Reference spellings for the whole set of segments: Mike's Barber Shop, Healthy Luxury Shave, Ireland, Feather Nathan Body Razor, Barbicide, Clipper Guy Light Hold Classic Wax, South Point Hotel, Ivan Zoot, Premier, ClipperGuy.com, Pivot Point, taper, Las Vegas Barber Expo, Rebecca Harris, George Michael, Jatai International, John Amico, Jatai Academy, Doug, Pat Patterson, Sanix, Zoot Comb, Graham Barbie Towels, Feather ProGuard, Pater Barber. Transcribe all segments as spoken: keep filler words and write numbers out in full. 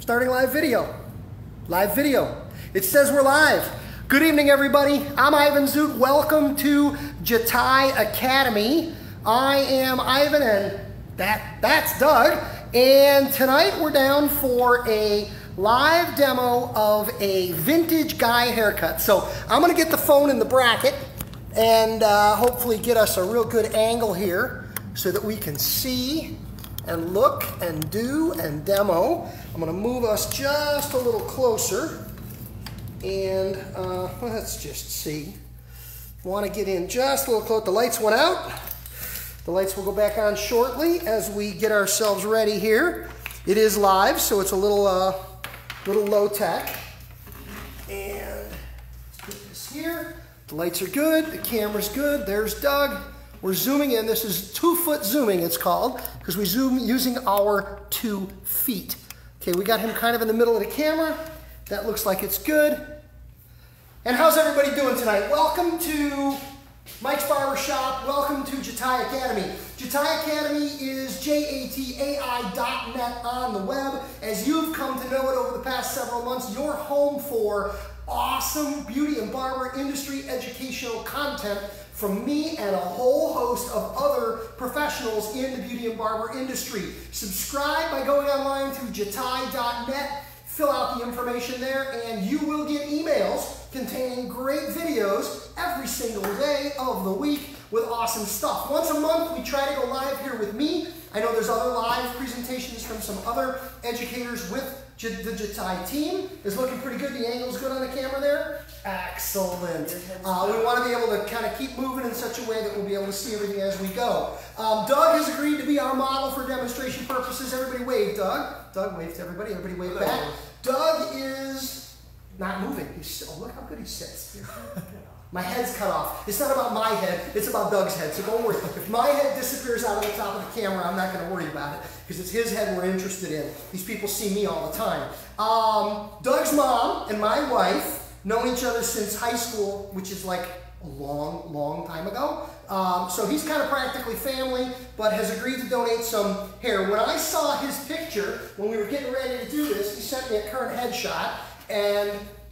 Starting live video. Live video. It says we're live. Good evening, everybody. I'm Ivan Zoot. Welcome to Jatai Academy. I am Ivan, and that that's Doug. And tonight we're down for a live demo of a vintage guy haircut. So I'm gonna get the phone in the bracket and uh, hopefully get us a real good angle here so that we can see and look and do and demo. I'm gonna move us just a little closer and uh, well, let's just see. Wanna get in just a little close. The lights went out. The lights will go back on shortly as we get ourselves ready here. It is live, so it's a little uh, little low tech. And let's put this here. The lights are good, the camera's good. There's Doug. We're zooming in. This is two foot zooming, it's called, because we zoom using our two feet. Okay, we got him kind of in the middle of the camera. That looks like it's good. And how's everybody doing tonight? Welcome to Mike's Barber Shop. Welcome to Jatai Academy. Jatai Academy is J A T A I dot net on the web. As you've come to know it over the past several months, your home for awesome beauty and barber industry educational content from me and a whole host of other professionals in the beauty and barber industry. Subscribe by going online to Jatai dot net. Fill out the information there, and you will get emails containing great videos every single day of the week with awesome stuff. Once a month, we try to go live here with me. I know there's other live presentations from some other educators with J the Jatai team. It's looking pretty good. The angle's good on the camera there. Excellent. Uh, we want to be able to kind of keep moving in such a way that we'll be able to see everything as we go. Um, Doug has agreed to be our model for demonstration purposes. Everybody wave, Doug. Doug wave to everybody. Everybody wave hello. Back. Doug is not moving. He's, oh, look how good he sits. My head's cut off. It's not about my head. It's about Doug's head, so don't worry. If my head disappears out of the top of the camera, I'm not going to worry about it because it's his head we're interested in. These people see me all the time. Um, Doug's mom and my wife known each other since high school, which is like a long, long time ago. Um, so he's kind of practically family, but has agreed to donate some hair. When I saw his picture, when we were getting ready to do this, he sent me a current headshot, and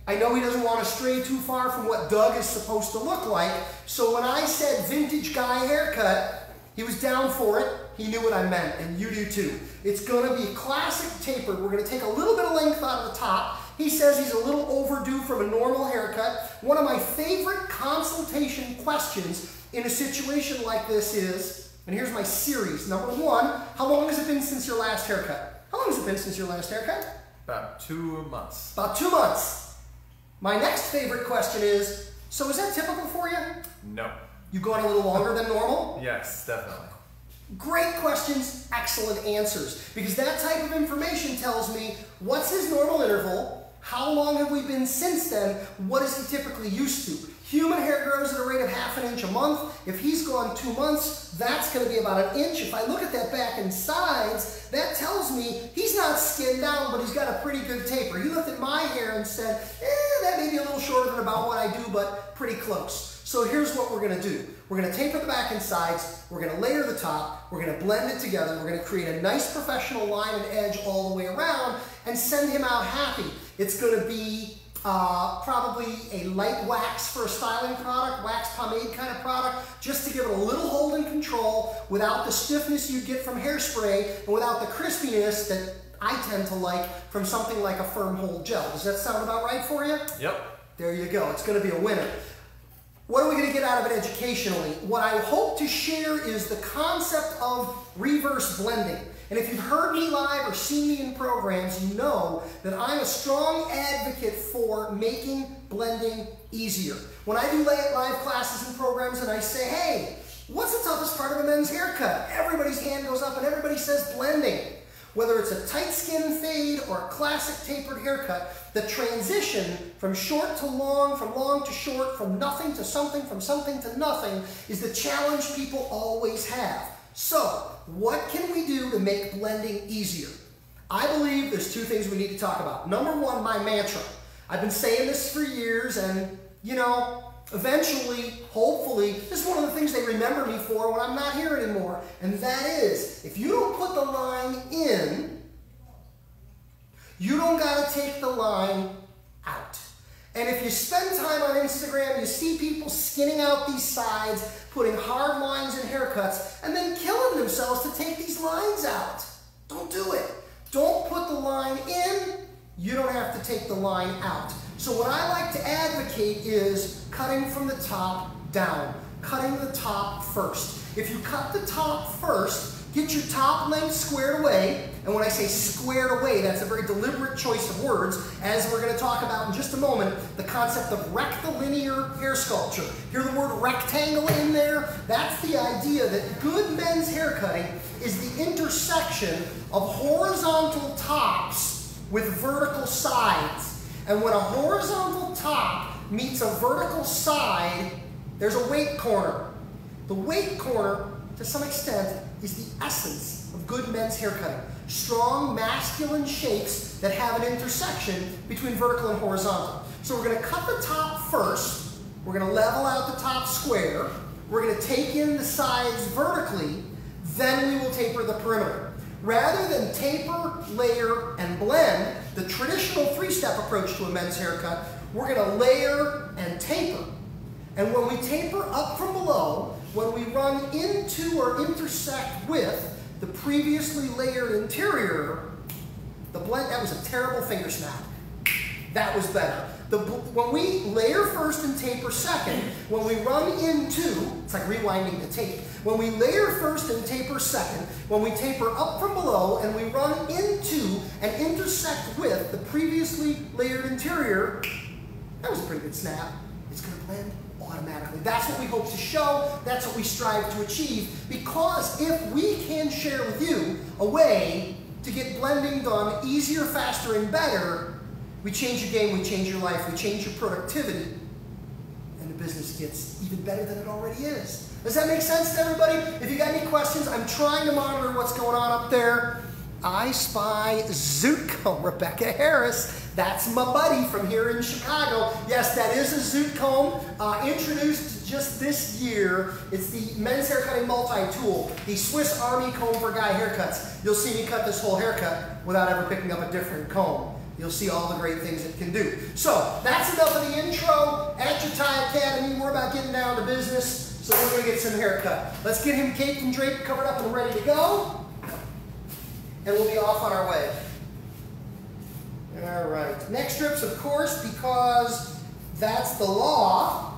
I know he doesn't want to stray too far from what Doug is supposed to look like. So when I said vintage guy haircut, he was down for it. He knew what I meant, and you do too. It's gonna be classic tapered. We're gonna take a little bit of length out of the top. He says he's a little overdue from a normal haircut. One of my favorite consultation questions in a situation like this is, and here's my series. Number one, how long has it been since your last haircut? How long has it been since your last haircut? About two months. About two months. My next favorite question is, so is that typical for you? No. You going a little longer than normal? Yes, definitely. Great questions, excellent answers. Because that type of information tells me what's his normal interval, how long have we been since then? What is he typically used to? Human hair grows at a rate of half an inch a month. If he's gone two months, that's going to be about an inch. If I look at that back and sides, that tells me he's not skinned down, but he's got a pretty good taper. He looked at my hair and said, eh, that may be a little shorter than about what I do, but pretty close. So here's what we're going to do. We're going to taper the back and sides. We're going to layer the top. We're going to blend it together. We're going to create a nice professional line and edge all the way around and send him out happy. It's going to be uh, probably a light wax for a styling product, wax pomade kind of product, just to give it a little hold and control without the stiffness you get from hairspray and without the crispiness that I tend to like from something like a firm hold gel. Does that sound about right for you? Yep. There you go. It's going to be a winner. What are we going to get out of it educationally? What I hope to share is the concept of reverse blending. And if you've heard me live or seen me in programs, you know that I'm a strong advocate for making blending easier. When I do live classes and programs and I say, hey, what's the toughest part of a men's haircut? Everybody's hand goes up and everybody says blending. Whether it's a tight skin fade or a classic tapered haircut, the transition from short to long, from long to short, from nothing to something, from something to nothing is the challenge people always have. So, what can we do to make blending easier? I believe there's two things we need to talk about. Number one, my mantra. I've been saying this for years, and you know, eventually, hopefully, this is one of the things they remember me for when I'm not here anymore. And that is, if you don't put the line in, You don't gotta take the line out. And if you spend time on Instagram, you see people skinning out these sides, putting hard lines in haircuts, and then killing themselves to take these lines out. Don't do it. Don't put the line in. You don't have to take the line out. So what I like to advocate is cutting from the top down, cutting the top first. If you cut the top first, get your top length squared away, and when I say squared away, that's a very deliberate choice of words, as we're going to talk about in just a moment, the concept of rectilinear hair sculpture. Hear the word rectangle in there? That's the idea that good men's hair cutting is the intersection of horizontal tops with vertical sides. And when a horizontal top meets a vertical side, there's a weight corner. The weight corner, to some extent, is the essence of good men's hair cutting. Strong masculine shapes that have an intersection between vertical and horizontal. So we're gonna cut the top first, we're gonna level out the top square, we're gonna take in the sides vertically, then we will taper the perimeter. Rather than taper, layer, and blend, the traditional three-step approach to a men's haircut, we're gonna layer and taper. And when we taper up from below, when we run into or intersect with the previously layered interior, the blend, that was a terrible finger snap. That was better. The, when we layer first and taper second, when we run into, it's like rewinding the tape, when we layer first and taper second, when we taper up from below and we run into and intersect with the previously layered interior, that was a pretty good snap. It's gonna blend automatically. That's what we hope to show. That's what we strive to achieve. Because if we can share with you a way to get blending done easier, faster, and better, we change your game, we change your life, we change your productivity, and the business gets even better than it already is. Does that make sense to everybody? If you got any questions, I'm trying to monitor what's going on up there. I spy Zoot Comb, Rebecca Harris. That's my buddy from here in Chicago. Yes, that is a Zoot Comb, uh, introduced just this year. It's the men's haircutting multi-tool, the Swiss Army comb for guy haircuts. You'll see me cut this whole haircut without ever picking up a different comb. You'll see all the great things it can do. So that's enough of the intro. At Jatai Academy, we're about getting down to business, so we're gonna get some haircut. Let's get him caked and draped, covered up and ready to go, and we'll be off on our way. All right, neck strips, of course, because that's the law,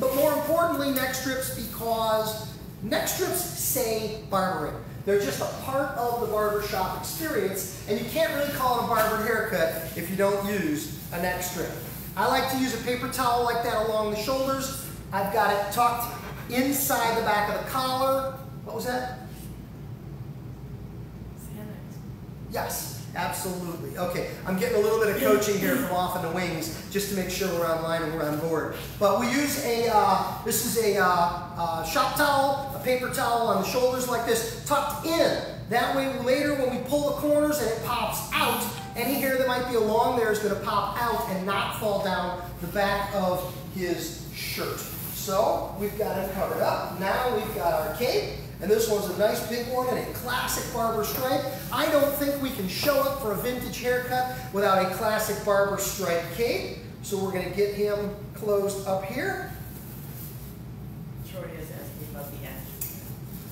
but more importantly, neck strips because neck strips say barbering. They're just a part of the barbershop experience, and you can't really call it a barbered haircut if you don't use a neck strip. I like to use a paper towel like that along the shoulders. I've got it tucked inside the back of the collar. What was that? Sanix. Yes. Absolutely. Okay, I'm getting a little bit of coaching here from off in the wings just to make sure we're online and we're on board. But we use a, uh, this is a uh, uh, shop towel, a paper towel on the shoulders like this, tucked in. That way later when we pull the corners and it pops out, any hair that might be along there is going to pop out and not fall down the back of his shirt. So we've got him covered up. Now we've got our cape. And this one's a nice big one and a classic barber stripe. I don't think we can show up for a vintage haircut without a classic barber stripe cape. So we're going to get him closed up here. Troy is asking about the ashtray.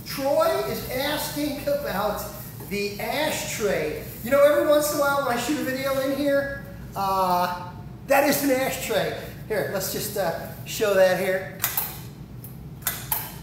Troy is asking about the ashtray. You know, every once in a while when I shoot a video in here, uh, that is an ashtray. Here, let's just uh, show that here.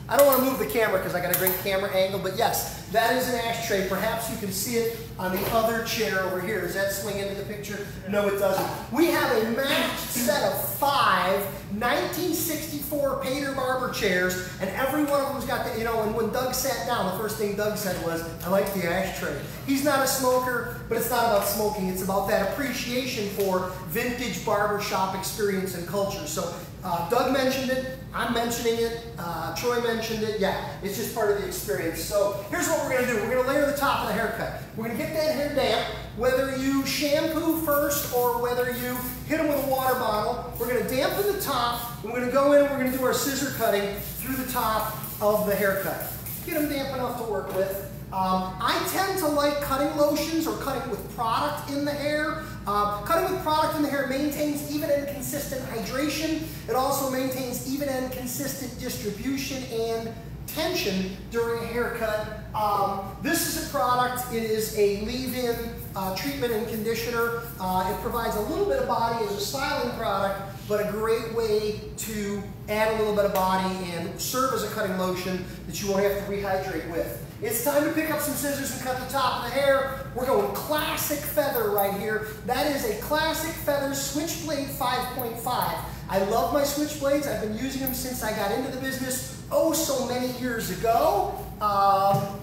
I don't want to move the camera because I got a great camera angle, but yes, that is an ashtray. Perhaps you can see it on the other chair over here. Does that swing into the picture? No, it doesn't. We have a matched set of five nineteen sixty-four Pater Barber chairs, and every one of them's got the, you know, and when Doug sat down, the first thing Doug said was, I like the ashtray. He's not a smoker, but it's not about smoking. It's about that appreciation for vintage barbershop experience and culture. So uh, Doug mentioned it. I'm mentioning it, uh, Troy mentioned it, yeah, it's just part of the experience. So here's what we're gonna do. We're gonna layer the top of the haircut. We're gonna get that hair damp, whether you shampoo first or whether you hit them with a water bottle. We're gonna dampen the top, and we're gonna go in and we're gonna do our scissor cutting through the top of the haircut. Get them damp enough to work with. Um, I tend to like cutting lotions or cutting with product in the hair. Uh, cutting with product in the hair maintains even and consistent hydration. It also maintains even and consistent distribution and tension during a haircut. Um, this is a product, it is a leave-in uh, treatment and conditioner. Uh, it provides a little bit of body as a styling product, but a great way to add a little bit of body and serve as a cutting lotion that you won't have to rehydrate with. It's time to pick up some scissors and cut the top of the hair. We're going classic feather right here. That is a classic feather switchblade five point five. I love my switchblades. I've been using them since I got into the business oh so many years ago. Um,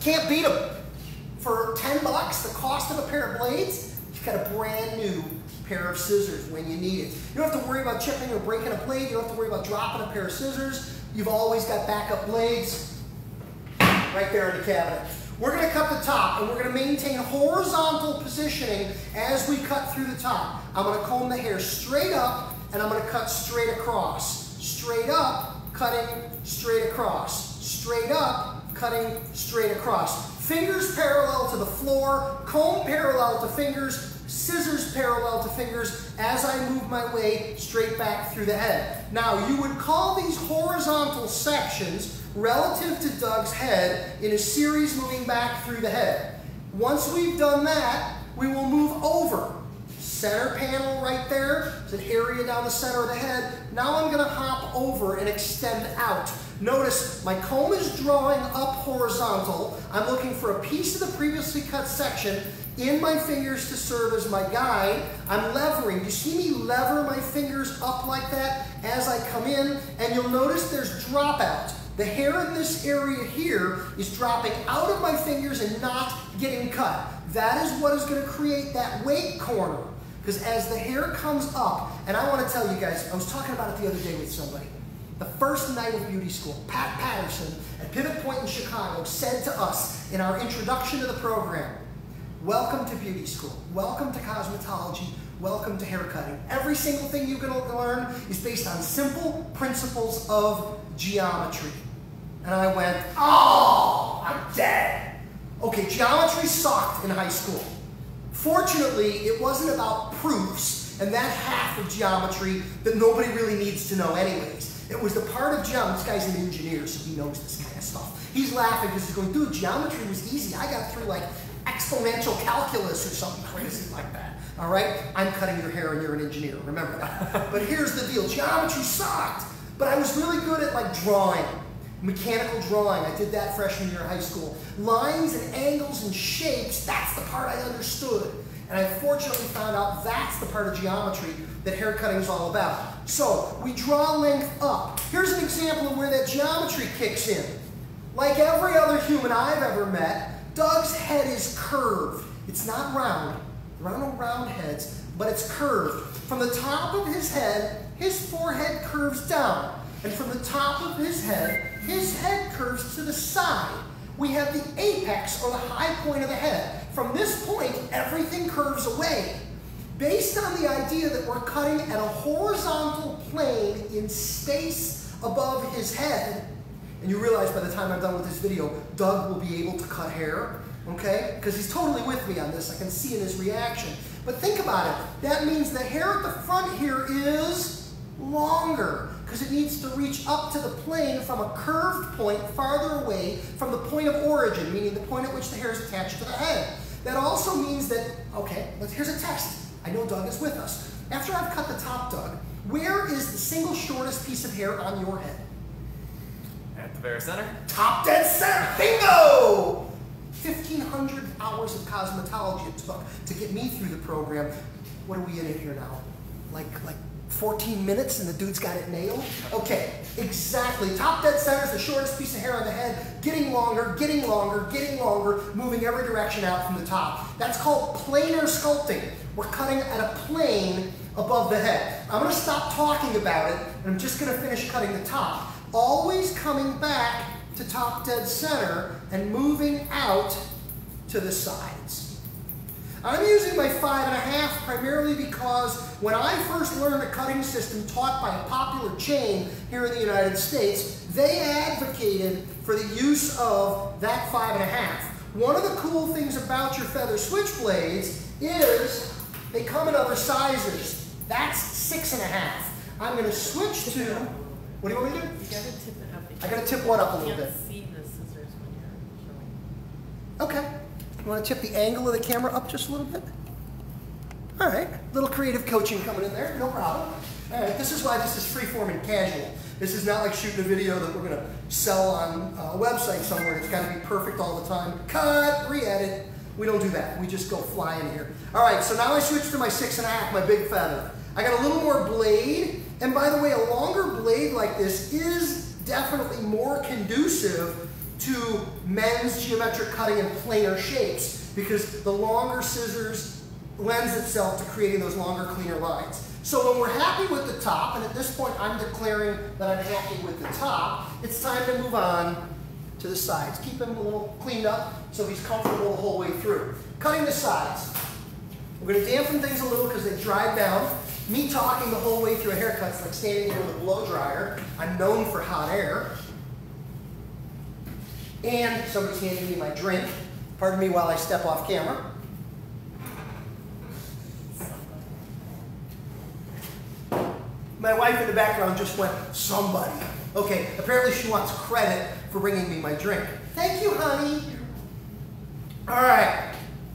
can't beat them. For ten bucks, the cost of a pair of blades, you've got a brand new pair of scissors when you need it. You don't have to worry about chipping or breaking a blade. You don't have to worry about dropping a pair of scissors. You've always got backup blades right there in the cabinet. We're going to cut the top, and we're going to maintain horizontal positioning as we cut through the top. I'm going to comb the hair straight up, and I'm going to cut straight across. Straight up, cutting straight across. Straight up, cutting straight across. Fingers parallel to the floor, comb parallel to fingers, scissors parallel to fingers as I move my way straight back through the head. Now, you would call these horizontal sections relative to Doug's head in a series moving back through the head. Once we've done that, we will move over. Center panel right there. It's an area down the center of the head. Now I'm going to hop over and extend out. Notice my comb is drawing up horizontal. I'm looking for a piece of the previously cut section in my fingers to serve as my guide. I'm levering. You see me lever my fingers up like that as I come in, and you'll notice there's dropout. The hair in this area here is dropping out of my fingers and not getting cut. That is what is going to create that weight corner. Because as the hair comes up, and I want to tell you guys, I was talking about it the other day with somebody. The first night of beauty school, Pat Patterson at Pivot Point in Chicago said to us in our introduction to the program, welcome to beauty school, welcome to cosmetology, welcome to haircutting. Every single thing you're going to learn is based on simple principles of geometry. And I went, oh, I'm dead. Okay, geometry sucked in high school. Fortunately, it wasn't about proofs and that half of geometry that nobody really needs to know anyways. It was the part of geometry. This guy's an engineer, so he knows this kind of stuff. He's laughing because he's going, dude, geometry was easy. I got through like exponential calculus or something crazy like that. All right? I'm cutting your hair and you're an engineer. Remember that. But here's the deal. Geometry sucked. But I was really good at like drawing. Mechanical drawing, I did that freshman year of high school. Lines and angles and shapes, that's the part I understood. And I fortunately found out that's the part of geometry that hair cutting is all about. So we draw length up. Here's an example of where that geometry kicks in. Like every other human I've ever met, Doug's head is curved. It's not round. There are no round heads, but it's curved. From the top of his head, his forehead curves down. And from the top of his head, his head curves to the side. We have the apex, or the high point of the head. From this point, everything curves away. Based on the idea that we're cutting at a horizontal plane in space above his head, and you realize by the time I'm done with this video, Doug will be able to cut hair, okay? Because he's totally with me on this. I can see in his reaction. But think about it. That means the hair at the front here is longer, because it needs to reach up to the plane from a curved point farther away from the point of origin, meaning the point at which the hair is attached to the head. That also means that, okay, let's, here's a test. I know Doug is with us. After I've cut the top, Doug, where is the single shortest piece of hair on your head? At the very center. Top dead center, bingo! fifteen hundred hours of cosmetology it took to get me through the program. What are we in here now? Like, like. fourteen minutes and the dude's got it nailed? Okay, exactly. Top dead center is the shortest piece of hair on the head, getting longer, getting longer, getting longer, moving every direction out from the top. That's called planar sculpting. We're cutting at a plane above the head. I'm going to stop talking about it, and I'm just going to finish cutting the top. Always coming back to top dead center and moving out to the sides. I'm using my five and a half primarily because when I first learned a cutting system taught by a popular chain here in the United States, they advocated for the use of that five and a half. One of the cool things about your Feather switchblades is they come in other sizes. That's six and a half. I'm going to switch tip to, what do you want me to do? You got to tip it up. I got to tip one up a little bit. You can't see the scissors when you're showing. Okay. You want to tip the angle of the camera up just a little bit? All right. A little creative coaching coming in there. No problem. All right. This is why this is freeform and casual. This is not like shooting a video that we're going to sell on a website somewhere. It's got to be perfect all the time. Cut, re-edit. We don't do that. We just go flying here. All right. So now I switch to my six and a half, my big Feather. I got a little more blade. And by the way, a longer blade like this is definitely more conducive to men's geometric cutting and planar shapes because the longer scissors lends itself to creating those longer, cleaner lines. So when we're happy with the top, and at this point I'm declaring that I'm happy with the top, it's time to move on to the sides. Keep him a little cleaned up so he's comfortable the whole way through. Cutting the sides. We're going to dampen things a little because they dry down. Me talking the whole way through a haircut's like standing here with a blow dryer. I'm known for hot air. And somebody's handing me my drink. Pardon me while I step off camera. My wife in the background just went, somebody. Okay, apparently she wants credit for bringing me my drink. Thank you, honey. All right,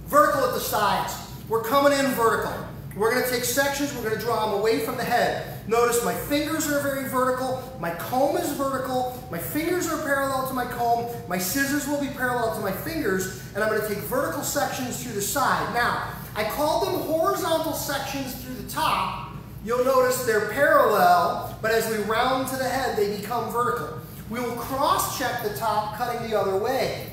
vertical at the sides. We're coming in vertical. We're gonna take sections, we're gonna draw them away from the head. Notice my fingers are very vertical, my comb is vertical, my fingers are parallel to my comb, my scissors will be parallel to my fingers, and I'm gonna take vertical sections through the side. Now, I call them horizontal sections through the top. You'll notice they're parallel, but as we round to the head, they become vertical. We will cross-check the top, cutting the other way.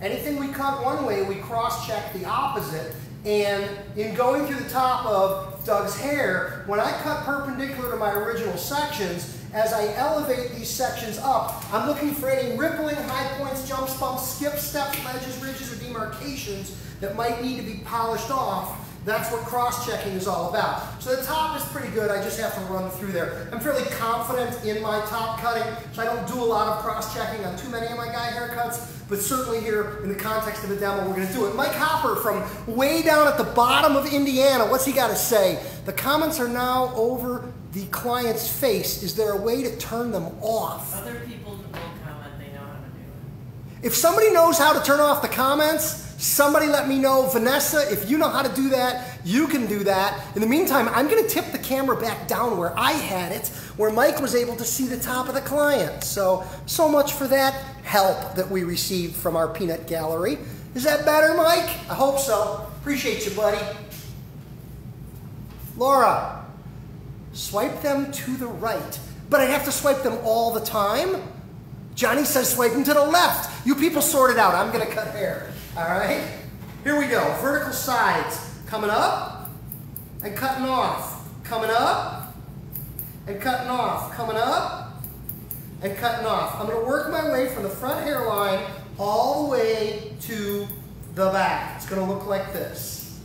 Anything we cut one way, we cross-check the opposite. And in going through the top of Doug's hair, when I cut perpendicular to my original sections, as I elevate these sections up, I'm looking for any rippling, high points, jumps, bumps, skips, steps, ledges, ridges, or demarcations that might need to be polished off. That's what cross-checking is all about. So the top is pretty good. I just have to run through there. I'm fairly confident in my top cutting, so I don't do a lot of cross-checking on too many of my guy haircuts, but certainly here in the context of a demo, we're going to do it. Mike Hopper from way down at the bottom of Indiana, what's he got to say? The comments are now over the client's face. Is there a way to turn them off? Other people will comment. They know how to do it. If somebody knows how to turn off the comments, somebody let me know. Vanessa, if you know how to do that, you can do that. In the meantime, I'm going to tip the camera back down where I had it, where Mike was able to see the top of the client. So, so much for that help that we received from our peanut gallery. Is that better, Mike? I hope so. Appreciate you, buddy. Laura, swipe them to the right. But I'd have to swipe them all the time? Johnny says swipe them to the left. You people sort it out. I'm going to cut hair. All right, here we go. Vertical sides, coming up and cutting off, coming up and cutting off, coming up and cutting off. I'm gonna work my way from the front hairline all the way to the back. It's gonna look like this.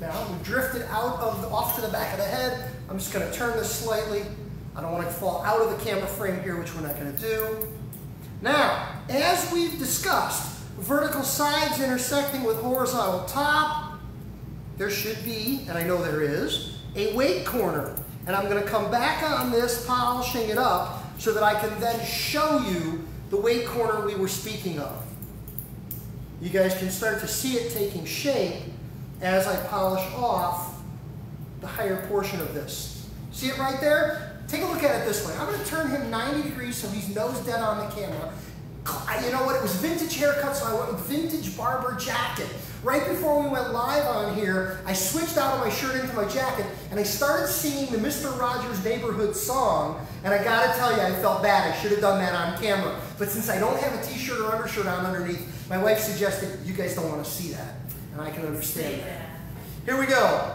Now, we drifted out of the, off to the back of the head. I'm just gonna turn this slightly. I don't want it to fall out of the camera frame here, which we're not going to do. Now, as we've discussed, vertical sides intersecting with horizontal top, there should be, and I know there is, a weight corner. And I'm going to come back on this, polishing it up, so that I can then show you the weight corner we were speaking of. You guys can start to see it taking shape as I polish off the higher portion of this. See it right there? Take a look at it this way. I'm going to turn him ninety degrees so he's nose dead on the camera. You know what? It was vintage haircut, so I went with vintage barber jacket. Right before we went live on here, I switched out of my shirt into my jacket, and I started singing the Mister Rogers Neighborhood song, and I got to tell you, I felt bad. I should have done that on camera. But since I don't have a t-shirt or undershirt on underneath, my wife suggested, you guys don't want to see that, and I can understand that. Here we go.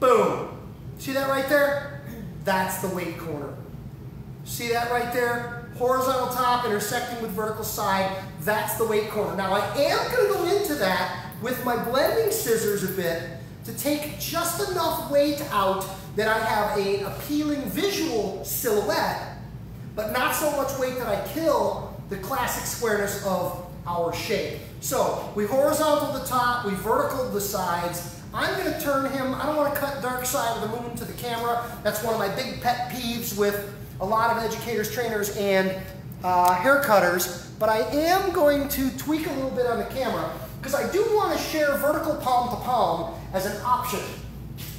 Boom. See that right there? That's the weight corner. See that right there? Horizontal top intersecting with vertical side. That's the weight corner. Now I am going to go into that with my blending scissors a bit to take just enough weight out that I have an appealing visual silhouette, but not so much weight that I kill the classic squareness of our shape. So we horizontal the top, we vertical the sides. I'm going to turn him, I don't want to cut dark side of the moon to the camera. That's one of my big pet peeves with a lot of educators, trainers, and uh, hair cutters. But I am going to tweak a little bit on the camera because I do want to share vertical palm to palm as an option.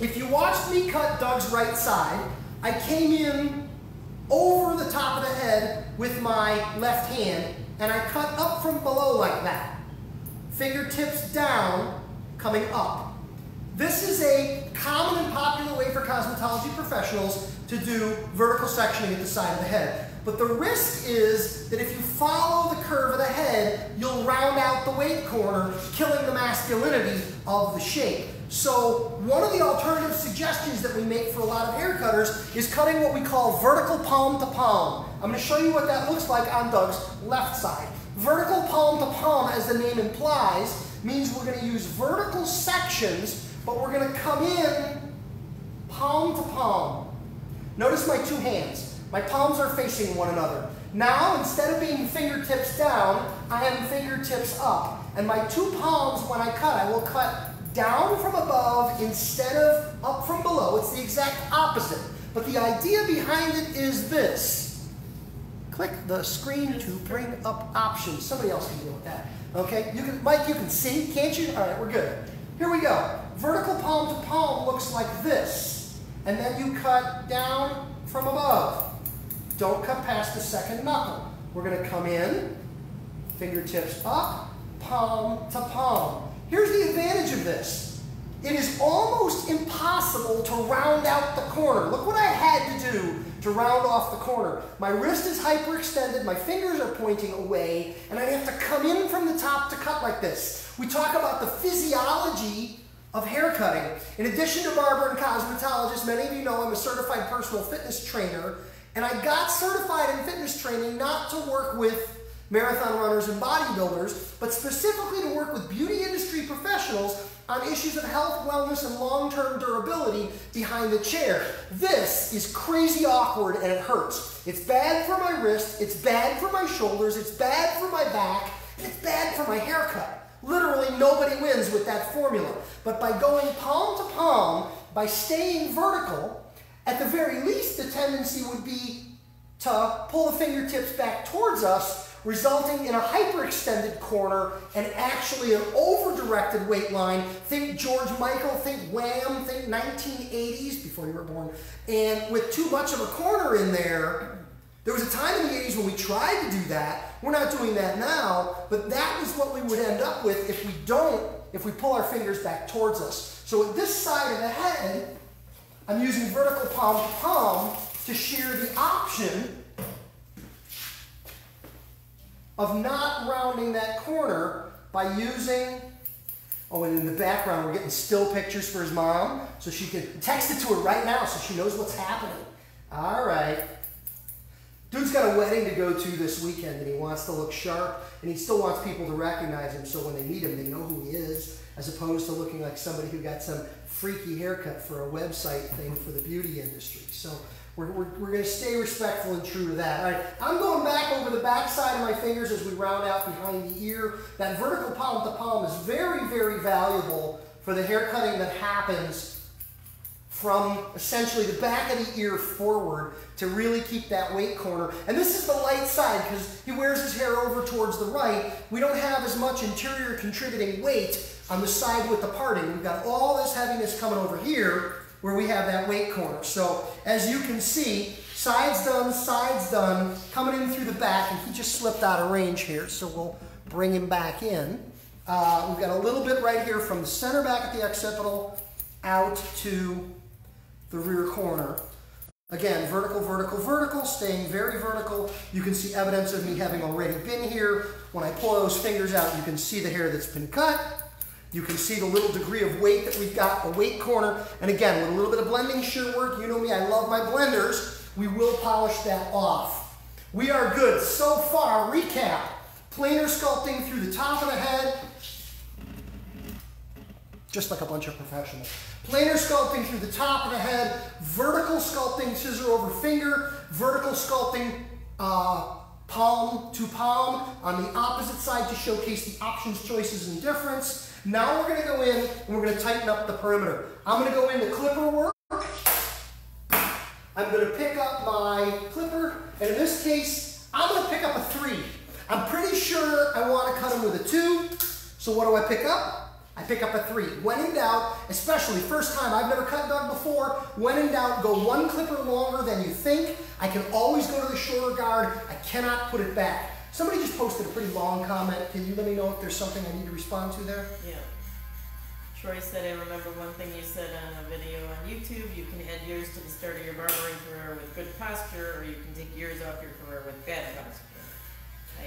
If you watched me cut Doug's right side, I came in over the top of the head with my left hand and I cut up from below like that. Fingertips down, coming up. This is a common and popular way for cosmetology professionals to do vertical sectioning at the side of the head. But the risk is that if you follow the curve of the head, you'll round out the weight corner, killing the masculinity of the shape. So one of the alternative suggestions that we make for a lot of hair cutters is cutting what we call vertical palm to palm. I'm going to show you what that looks like on Doug's left side. Vertical palm to palm, as the name implies, means we're going to use vertical sections, but we're going to come in palm to palm. Notice my two hands. My palms are facing one another. Now, instead of being fingertips down, I am fingertips up. And my two palms, when I cut, I will cut down from above instead of up from below. It's the exact opposite. But the idea behind it is this. Click the screen to bring up options. Somebody else can deal with that. Okay? You can, Mike, you can see, can't you? All right, we're good. Here we go. Vertical palm to palm looks like this. And then you cut down from above. Don't cut past the second knuckle. We're going to come in, fingertips up, palm to palm. Here's the advantage of this. It is almost impossible to round out the corner. Look what I had to do to round off the corner. My wrist is hyperextended, my fingers are pointing away, and I have to come in from the top to cut like this. We talk about the physiology of hair cutting. In addition to barber and cosmetologist, many of you know I'm a certified personal fitness trainer, and I got certified in fitness training not to work with marathon runners and bodybuilders, but specifically to work with beauty industry professionals on issues of health, wellness, and long-term durability behind the chair. This is crazy awkward and it hurts. It's bad for my wrist, it's bad for my shoulders, it's bad for my back, and it's bad for my haircut. Literally nobody wins with that formula. But by going palm to palm, by staying vertical, at the very least the tendency would be to pull the fingertips back towards us, resulting in a hyperextended corner and actually an over-directed weight line. Think George Michael, think Wham, think nineteen eighties, before you were born. And with too much of a corner in there, there was a time in the eighties when we tried to do that. We're not doing that now, but that is what we would end up with if we don't, if we pull our fingers back towards us. So with this side of the head, I'm using vertical palm to palm to share the option of not rounding that corner by using, oh, and in the background we're getting still pictures for his mom, so she can text it to her right now so she knows what's happening. All right. Dude's got a wedding to go to this weekend and he wants to look sharp and he still wants people to recognize him so when they meet him they know who he is, as opposed to looking like somebody who got some freaky haircut for a website thing for the beauty industry. So We're, we're, we're going to stay respectful and true to that. All right, I'm going back over the back side of my fingers as we round out behind the ear. That vertical palm to palm is very, very valuable for the hair cutting that happens from essentially the back of the ear forward to really keep that weight corner. And this is the light side because he wears his hair over towards the right. We don't have as much interior contributing weight on the side with the parting. We've got all this heaviness coming over here where we have that weight corner. So as you can see, sides done, sides done, coming in through the back, and he just slipped out of range here, so we'll bring him back in. Uh, we've got a little bit right here from the center back at the occipital out to the rear corner. Again, vertical, vertical, vertical, staying very vertical. You can see evidence of me having already been here. When I pull those fingers out, you can see the hair that's been cut. You can see the little degree of weight that we've got, a weight corner. And again, with a little bit of blending shear work, you know me, I love my blenders. We will polish that off. We are good. So far, recap. Planar sculpting through the top of the head. just like a bunch of professionals. Planar sculpting through the top of the head, vertical sculpting scissor over finger, vertical sculpting uh, palm to palm on the opposite side to showcase the options, choices, and difference. Now we're gonna go in and we're gonna tighten up the perimeter. I'm gonna go into clipper work. I'm gonna pick up my clipper, and in this case, I'm gonna pick up a three. I'm pretty sure I wanna cut him with a two, so what do I pick up? I pick up a three. When in doubt, especially first time, I've never cut Doug before, when in doubt, go one clipper longer than you think. I can always go to the shorter guard. I cannot put it back. Somebody just posted a pretty long comment. Can you let me know if there's something I need to respond to there? Yeah. Troy said, I remember one thing you said on a video on YouTube, you can add years to the start of your barbering career with good posture, or you can take years off your career with bad posture.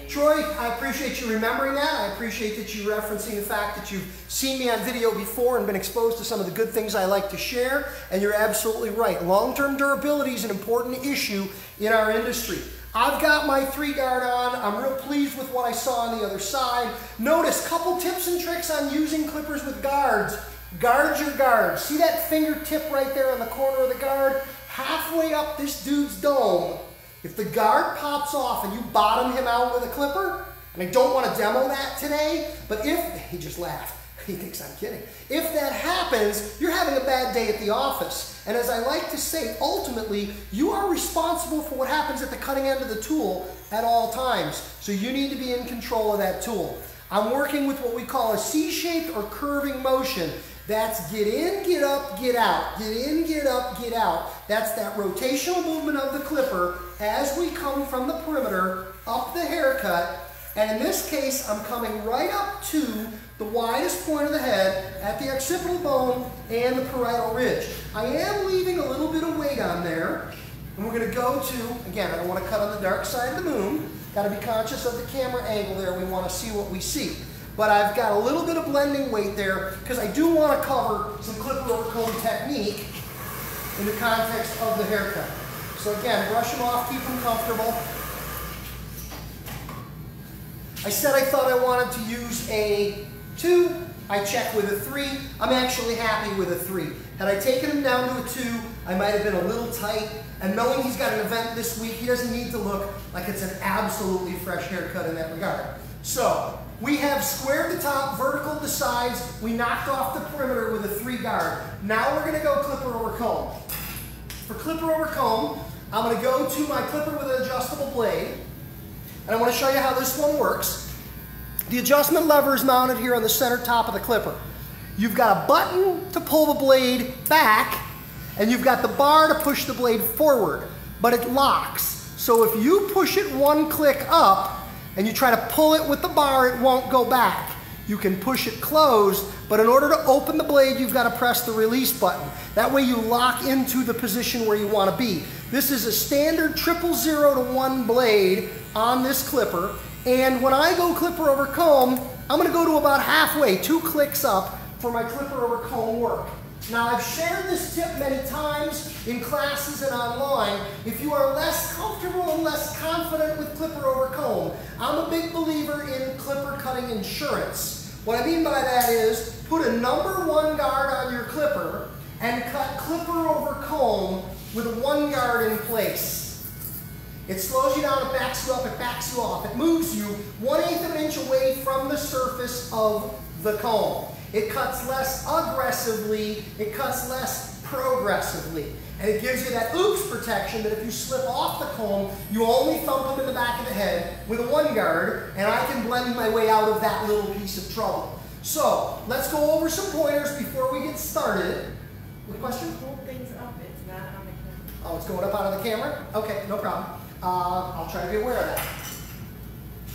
Troy, I appreciate you remembering that. I appreciate that you referencing the fact that you've seen me on video before and been exposed to some of the good things I like to share, and you're absolutely right. Long-term durability is an important issue in our industry. I've got my three guard on. I'm real pleased with what I saw on the other side. Notice, couple tips and tricks on using clippers with guards. Guard your guard. See that fingertip right there on the corner of the guard? Halfway up this dude's dome. If the guard pops off and you bottom him out with a clipper, and I don't want to demo that today, but if, he just laughed, he thinks I'm kidding. If that happens, you're having a bad day at the office. And as I like to say, ultimately, you are responsible for what happens at the cutting end of the tool at all times. So you need to be in control of that tool. I'm working with what we call a C-shaped or curving motion. That's get in, get up, get out. Get in, get up, get out. That's that rotational movement of the clipper as we come from the perimeter up the haircut. And in this case, I'm coming right up to the widest point of the head at the occipital bone and the parietal ridge. I am leaving a little bit of weight on there. And we're going to go to, again, I don't want to cut on the dark side of the moon. Got to be conscious of the camera angle there. We want to see what we see. But I've got a little bit of blending weight there because I do want to cover some clipper over comb technique in the context of the haircut. So again, brush them off, keep them comfortable. I said I thought I wanted to use a two. I check with a three. I'm actually happy with a three. Had I taken him down to a two, I might have been a little tight. And knowing he's got an event this week, he doesn't need to look like it's an absolutely fresh haircut in that regard. So, we have squared the top, vertical the sides. We knocked off the perimeter with a three guard. Now we're gonna go clipper over comb. For clipper over comb, I'm gonna go to my clipper with an adjustable blade. And I wanna show you how this one works. The adjustment lever is mounted here on the center top of the clipper. You've got a button to pull the blade back, and you've got the bar to push the blade forward, but it locks. So if you push it one click up, and you try to pull it with the bar, it won't go back. You can push it closed, but in order to open the blade, you've got to press the release button. That way you lock into the position where you want to be. This is a standard triple zero to one blade on this clipper, and when I go clipper over comb, I'm gonna go to about halfway, two clicks up for my clipper over comb work. Now, I've shared this tip many times in classes and online. If you are less comfortable and less confident with clipper over comb, I'm a big believer in clipper cutting insurance. What I mean by that is put a number one guard on your clipper and cut clipper over comb with one guard in place. It slows you down, it backs you up, it backs you off. It moves you one-eighth of an inch away from the surface of the comb. It cuts less aggressively, it cuts less progressively. And it gives you that oops protection that if you slip off the comb, you only thump them in the back of the head with a one guard, and I can blend my way out of that little piece of trouble. So, let's go over some pointers before we get started. What question? Pull things up, it's not on the camera. Oh, it's going up out of the camera? Okay, no problem. Uh, I'll try to be aware of that.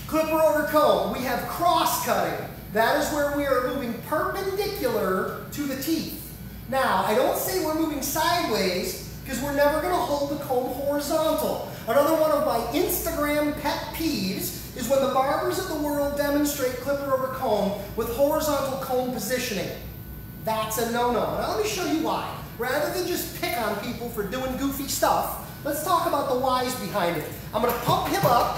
Clipper over comb, we have cross cutting. That is where we are moving perpendicular to the teeth. Now, I don't say we're moving sideways because we're never going to hold the comb horizontal. Another one of my Instagram pet peeves is when the barbers of the world demonstrate clipper over comb with horizontal comb positioning. That's a no-no. Now let me show you why. Rather than just pick on people for doing goofy stuff, let's talk about the whys behind it. I'm going to pump him up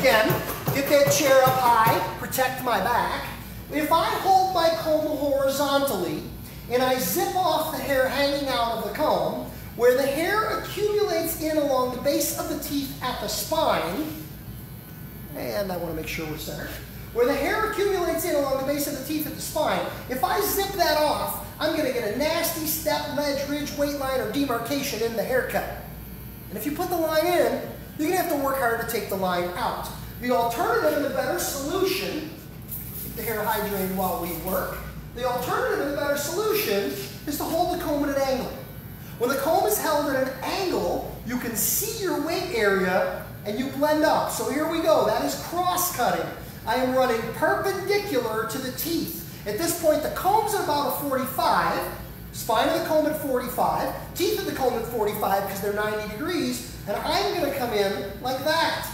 again. Get that chair up high, protect my back. If I hold my comb horizontally and I zip off the hair hanging out of the comb, where the hair accumulates in along the base of the teeth at the spine, and I want to make sure we're centered, where the hair accumulates in along the base of the teeth at the spine, if I zip that off, I'm going to get a nasty step, ledge, ridge, weight line, or demarcation in the haircut. And if you put the line in, you're going to have to work harder to take the line out. The alternative and the better solution, keep the hair hydrated while we work, the alternative and the better solution is to hold the comb at an angle. When the comb is held at an angle, you can see your weight area and you blend up. So here we go, that is cross-cutting. I am running perpendicular to the teeth. At this point, the comb's at about a forty-five, spine of the comb at forty-five, teeth of the comb at forty-five because they're ninety degrees, and I'm going to come in like that.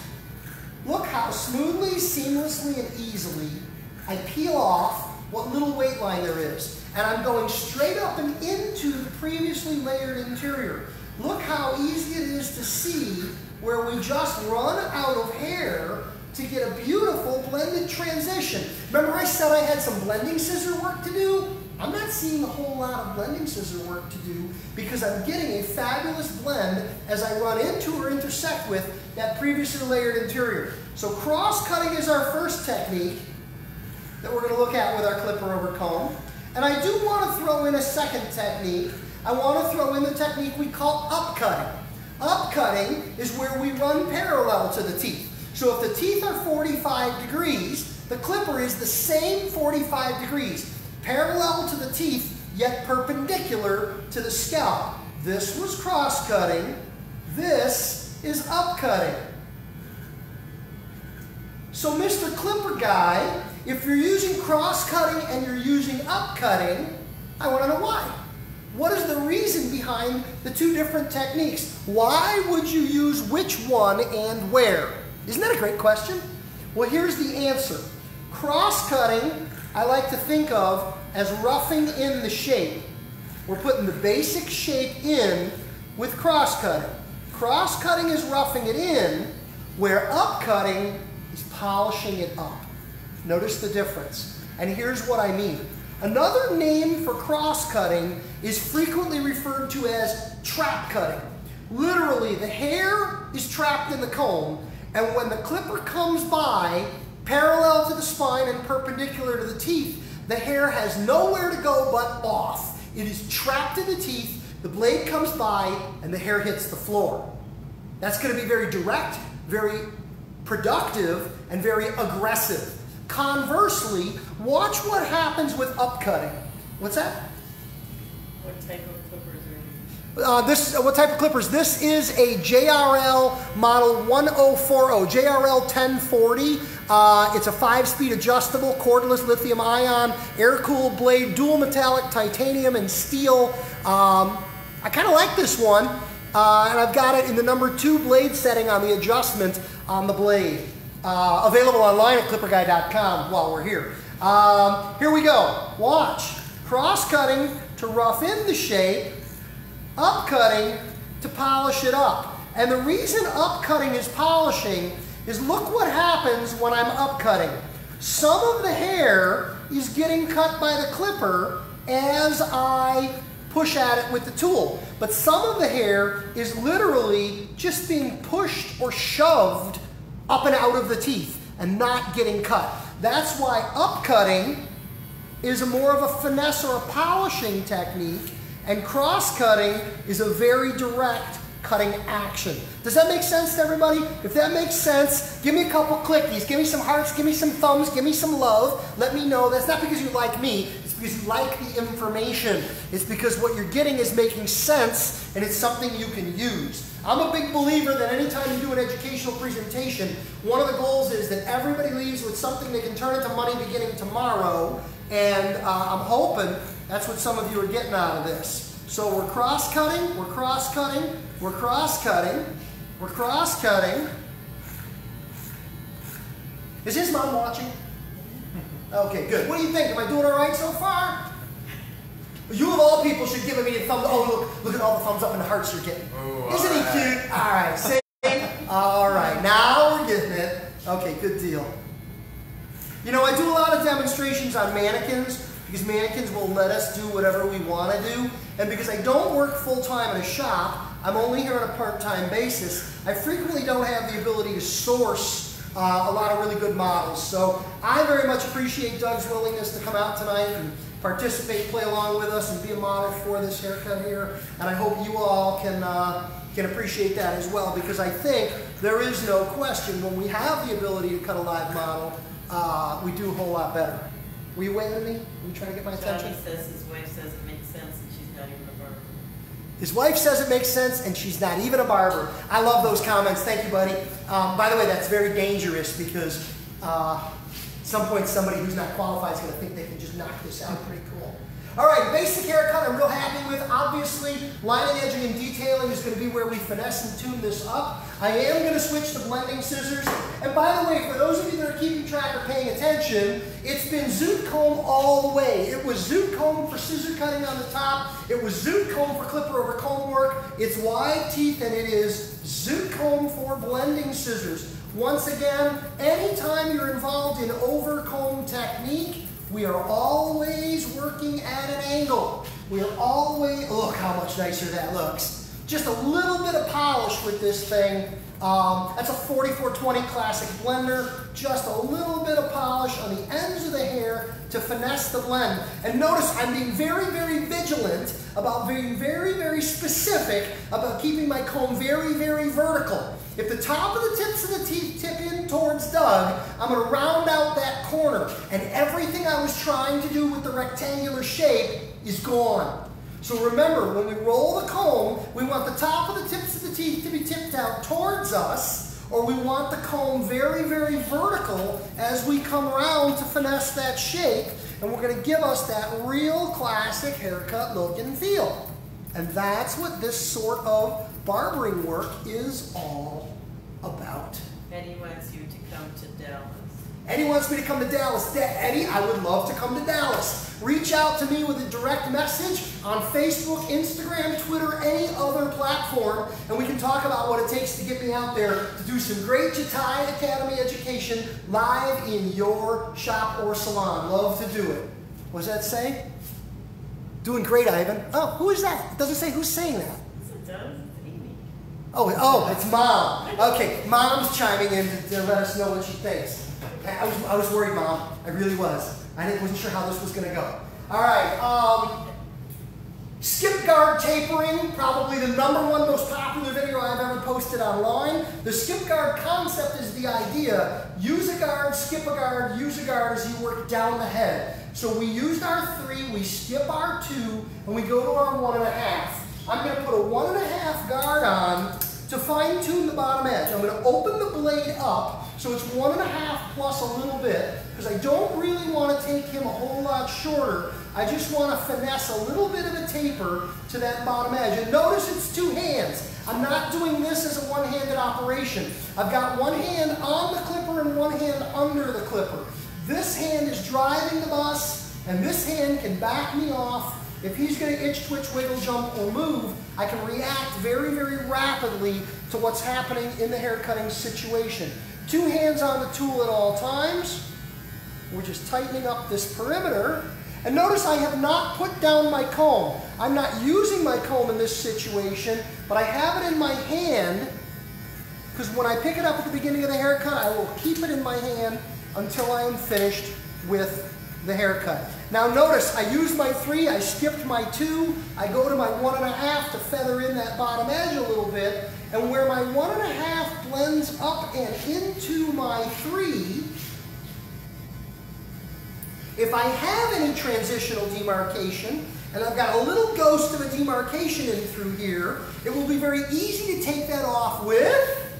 Look how smoothly, seamlessly, and easily I peel off what little weight line there is. And I'm going straight up and into the previously layered interior. Look how easy it is to see where we just run out of hair to get a beautiful blended transition. Remember I said I had some blending scissor work to do? I'm not seeing a whole lot of blending scissor work to do because I'm getting a fabulous blend as I run into or intersect with that previously layered interior. So cross-cutting is our first technique that we're gonna look at with our clipper over comb. And I do wanna throw in a second technique. I wanna throw in the technique we call upcutting. Upcutting is where we run parallel to the teeth. So if the teeth are forty-five degrees, the clipper is the same forty-five degrees, parallel to the teeth, yet perpendicular to the scalp. This was cross-cutting, this is upcutting. So Mister Clipper Guy, if you're using cross-cutting and you're using upcutting, I want to know why. What is the reason behind the two different techniques? Why would you use which one and where? Isn't that a great question? Well, here's the answer. Cross-cutting, I like to think of as roughing in the shape. We're putting the basic shape in with cross-cutting. Cross-cutting is roughing it in, where up-cutting is polishing it up. Notice the difference. And here's what I mean. Another name for cross-cutting is frequently referred to as trap cutting. Literally, the hair is trapped in the comb, and when the clipper comes by, parallel to the spine and perpendicular to the teeth, the hair has nowhere to go but off. It is trapped in the teeth, the blade comes by, and the hair hits the floor. That's going to be very direct, very productive, and very aggressive. Conversely, watch what happens with upcutting. What's that? What type of clipper is there? Uh, this, uh, what type of clippers? This is a J R L model one oh four oh, J R L ten forty. Uh, it's a five-speed adjustable, cordless lithium-ion, air-cooled blade, dual metallic, titanium, and steel. Um, I kind of like this one, uh, and I've got it in the number two blade setting on the adjustment on the blade. Uh, available online at Clipper Guy dot com while we're here. Um, here we go. Watch. Cross-cutting to rough in the shape, up-cutting to polish it up. And the reason up-cutting is polishing is look what happens when I'm up-cutting. Some of the hair is getting cut by the clipper as I push at it with the tool. But some of the hair is literally just being pushed or shoved up and out of the teeth and not getting cut. That's why upcutting is a more of a finesse or a polishing technique, and cross-cutting is a very direct cutting action. Does that make sense to everybody? If that makes sense, give me a couple clickies, give me some hearts, give me some thumbs, give me some love. Let me know. That's not because you like me, it's because you like the information. It's because what you're getting is making sense and it's something you can use. I'm a big believer that anytime you do an educational presentation, one of the goals is that everybody leaves with something they can turn into money beginning tomorrow, and uh, I'm hoping that's what some of you are getting out of this. So we're cross-cutting, we're cross-cutting, we're cross-cutting, we're cross-cutting. Is his mom watching? Okay, good. What do you think? Am I doing all right so far? You of all people should give me a thumbs up. Oh, look, look at all the thumbs up and the hearts you're getting. Ooh, isn't he cute? All right, same. All right, now we're getting it. Okay, good deal. You know, I do a lot of demonstrations on mannequins because mannequins will let us do whatever we want to do. And because I don't work full-time in a shop, I'm only here on a part-time basis, I frequently don't have the ability to source Uh, a lot of really good models. So I very much appreciate Doug's willingness to come out tonight and participate, play along with us, and be a model for this haircut here. And I hope you all can, uh, can appreciate that as well, because I think there is no question when we have the ability to cut a live model, uh, we do a whole lot better. Were you waiting on me? Were you trying to get my attention? Johnny says his wife says it makes sense and she's not even a barber. His wife says it makes sense, and she's not even a barber. I love those comments. Thank you, buddy. Um, by the way, that's very dangerous because uh, at some point somebody who's not qualified is going to think they can just knock this out. Pretty cool. All right, basic haircut I'm real happy with. Obviously, lining, edging, and detailing is going to be where we finesse and tune this up. I am going to switch to blending scissors. And by the way, for those of you that are keeping track or paying attention, it's been Zoot Comb all the way. It was Zoot Comb for scissor cutting on the top. It was Zoot Comb for clipper over comb work. It's wide teeth, and it is Zoot Comb for blending scissors. Once again, anytime you're involved in over comb technique, we are always working at an angle. We are always, look how much nicer that looks. Just a little bit of polish with this thing. Um, that's a forty-four twenty classic blender. Just a little bit of polish on the ends of the hair to finesse the blend. And notice I'm being very, very vigilant about being very, very specific about keeping my comb very, very vertical. If the top of the tips of the teeth tip in towards Doug, I'm going to round out that corner. And everything I was trying to do with the rectangular shape is gone. So remember, when we roll the comb, we want the top of the tips of the teeth to be tipped out towards us, or we want the comb very, very vertical as we come around to finesse that shape. And we're going to give us that real classic haircut look and feel. And that's what this sort of barbering work is all about. Eddie wants you to come to Dallas. Eddie wants me to come to Dallas. Eddie, I would love to come to Dallas. Reach out to me with a direct message on Facebook, Instagram, Twitter, any other platform, and we can talk about what it takes to get me out there to do some great Jatai Academy education live in your shop or salon. Love to do it. What does that say? Doing great, Ivan. Oh, who is that? It doesn't say who's saying that. It's a Doug. Oh, oh, it's Mom. Okay, Mom's chiming in to, to let us know what she thinks. I was, I was worried, Mom. I really was. I didn't, wasn't sure how this was going to go. All right. Um, skip guard tapering, probably the number one most popular video I've ever posted online. The skip guard concept is the idea. Use a guard, skip a guard, use a guard as you work down the head. So we used our three, we skip our two, and we go to our one and a half. I'm going to put a one and a half guard on to fine tune the bottom edge. I'm going to open the blade up so it's one and a half plus a little bit because I don't really want to take him a whole lot shorter. I just want to finesse a little bit of a taper to that bottom edge. And notice it's two hands. I'm not doing this as a one-handed operation. I've got one hand on the clipper and one hand under the clipper. This hand is driving the bus and this hand can back me off. If he's going to itch, twitch, wiggle, jump, or move, I can react very, very rapidly to what's happening in the haircutting situation. Two hands on the tool at all times. We're just tightening up this perimeter. And notice I have not put down my comb. I'm not using my comb in this situation, but I have it in my hand because when I pick it up at the beginning of the haircut, I will keep it in my hand until I am finished with the haircut. Now notice, I used my three, I skipped my two, I go to my one and a half to feather in that bottom edge a little bit, and where my one and a half blends up and into my three, if I have any transitional demarcation, and I've got a little ghost of a demarcation in through here, it will be very easy to take that off with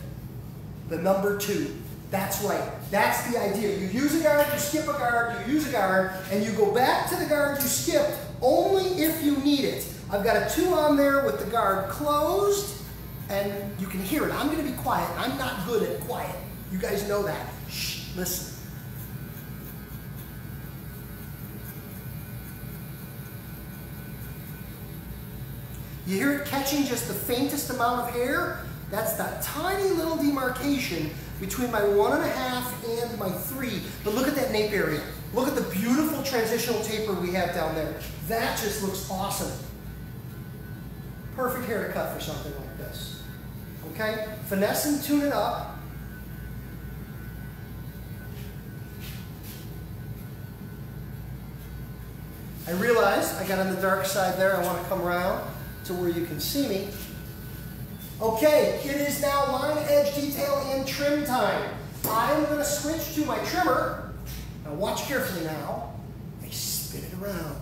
the number two. That's right. That's the idea. You use a guard, you skip a guard, you use a guard, and you go back to the guard you skipped only if you need it. I've got a two on there with the guard closed, and you can hear it. I'm going to be quiet. I'm not good at quiet. You guys know that. Shh, listen. You hear it catching just the faintest amount of hair? That's that tiny little demarcation between my one and a half and my three, but look at that nape area. Look at the beautiful transitional taper we have down there. That just looks awesome. Perfect hair to cut for something like this. Okay, finesse and tune it up. I realized I got on the dark side there. I want to come around to where you can see me. Okay, it is now line, edge, detail, and trim time. I'm going to switch to my trimmer. Now watch carefully now. I spin it around.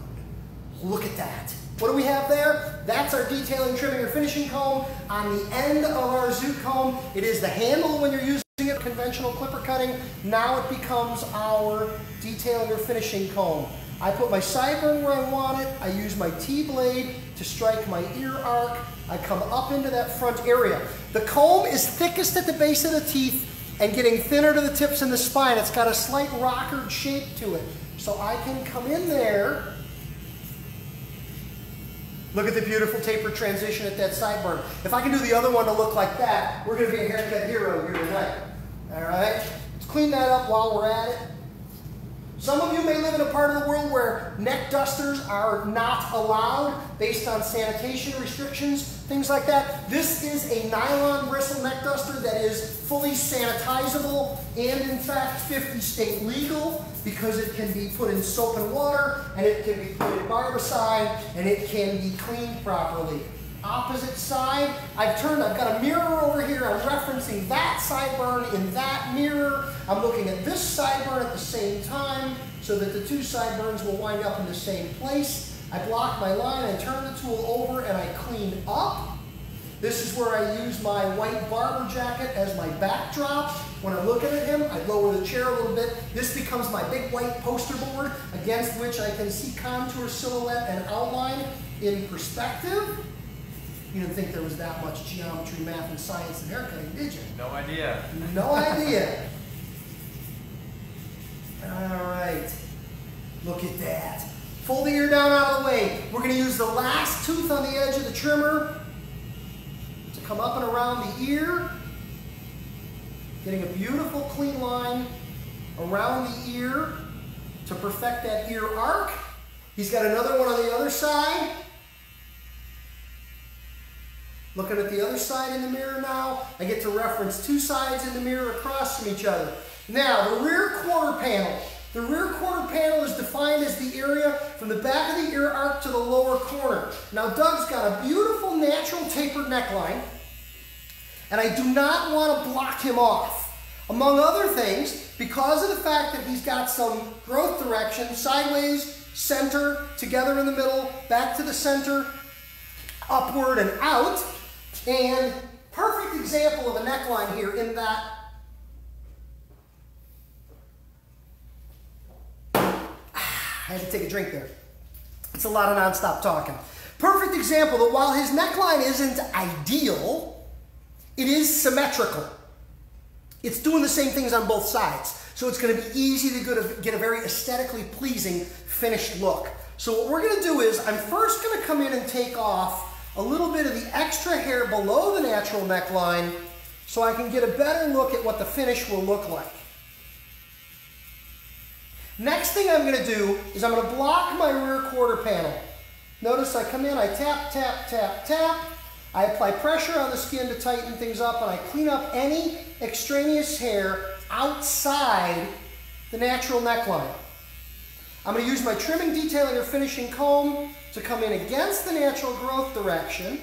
Look at that. What do we have there? That's our detailing, trimming, or finishing comb. On the end of our Zoot comb, it is the handle when you're using it for conventional clipper cutting. Now it becomes our detailing or finishing comb. I put my sideburn where I want it. I use my T-blade to strike my ear arc. I come up into that front area. The comb is thickest at the base of the teeth and getting thinner to the tips and the spine. It's got a slight rockered shape to it. So I can come in there. Look at the beautiful taper transition at that sideburn. If I can do the other one to look like that, we're gonna be a haircut hero here tonight. All right, let's clean that up while we're at it. Some of you may live in a part of the world where neck dusters are not allowed based on sanitation restrictions, things like that. This is a nylon bristle neck duster that is fully sanitizable and in fact fifty state legal because it can be put in soap and water and it can be put in barbicide and it can be cleaned properly. Opposite side, I've turned, I've got a mirror over here, I'm referencing that sideburn in that mirror, I'm looking at this sideburn at the same time so that the two sideburns will wind up in the same place. I block my line, I turn the tool over and I clean up. This is where I use my white barber jacket as my backdrop. When I'm looking at him, I lower the chair a little bit. This becomes my big white poster board against which I can see contour, silhouette, and outline in perspective. You didn't think there was that much geometry, math, and science in haircutting, did you? No idea. No idea. All right. Look at that. Fold the ear down out of the way. We're going to use the last tooth on the edge of the trimmer to come up and around the ear. Getting a beautiful clean line around the ear to perfect that ear arc. He's got another one on the other side. Looking at the other side in the mirror now, I get to reference two sides in the mirror across from each other. Now, the rear quarter panel. The rear quarter panel is defined as the area from the back of the ear arc to the lower corner. Now, Doug's got a beautiful natural tapered neckline, and I do not want to block him off. Among other things, because of the fact that he's got some growth direction, sideways, center, together in the middle, back to the center, upward and out. And perfect example of a neckline here in that ah, I had to take a drink there. It's a lot of nonstop talking. Perfect example that while his neckline isn't ideal, it is symmetrical. It's doing the same things on both sides. So it's going to be easy to get a very aesthetically pleasing finished look. So what we're going to do is I'm first going to come in and take off a little bit of the extra hair below the natural neckline so I can get a better look at what the finish will look like. Next thing I'm going to do is I'm going to block my rear quarter panel. Notice I come in, I tap, tap, tap, tap. I apply pressure on the skin to tighten things up and I clean up any extraneous hair outside the natural neckline. I'm going to use my trimming, detailing, or finishing comb to come in against the natural growth direction,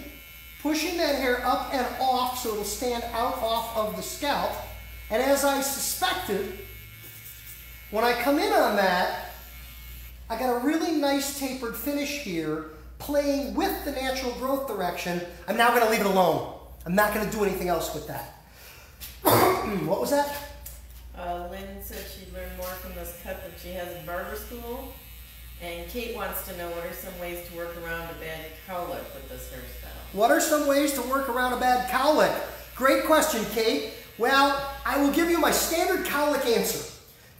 pushing that hair up and off so it'll stand out off of the scalp. And as I suspected, when I come in on that, I got a really nice tapered finish here, playing with the natural growth direction. I'm now going to leave it alone. I'm not going to do anything else with that. What was that? Uh, Lynn said she'd learn more from this cut that she has in barber school. And Kate wants to know, what are some ways to work around a bad cowlick with this hairstyle? What are some ways to work around a bad cowlick? Great question, Kate. Well, I will give you my standard cowlick answer.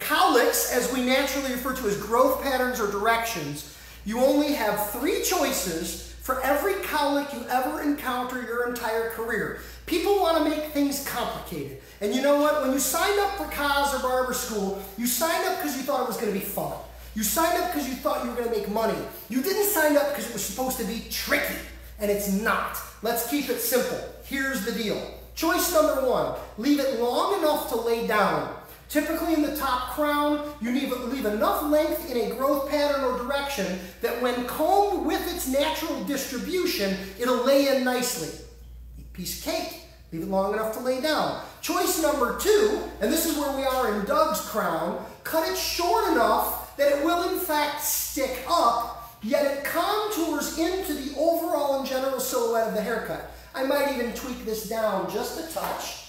Cowlicks, as we naturally refer to as growth patterns or directions, you only have three choices for every cowlick you ever encounter your entire career. People want to make things complicated. And you know what? When you signed up for Cos or barber school, you signed up because you thought it was going to be fun. You signed up because you thought you were going to make money. You didn't sign up because it was supposed to be tricky, and it's not. Let's keep it simple. Here's the deal. Choice number one, leave it long enough to lay down. Typically in the top crown, you need to leave enough length in a growth pattern or direction that when combed with its natural distribution, it'll lay in nicely. Piece of cake, leave it long enough to lay down. Choice number two, and this is where we are in Doug's crown, cut it short enough that it will in fact stick up, yet it contours into the overall and general silhouette of the haircut. I might even tweak this down just a touch.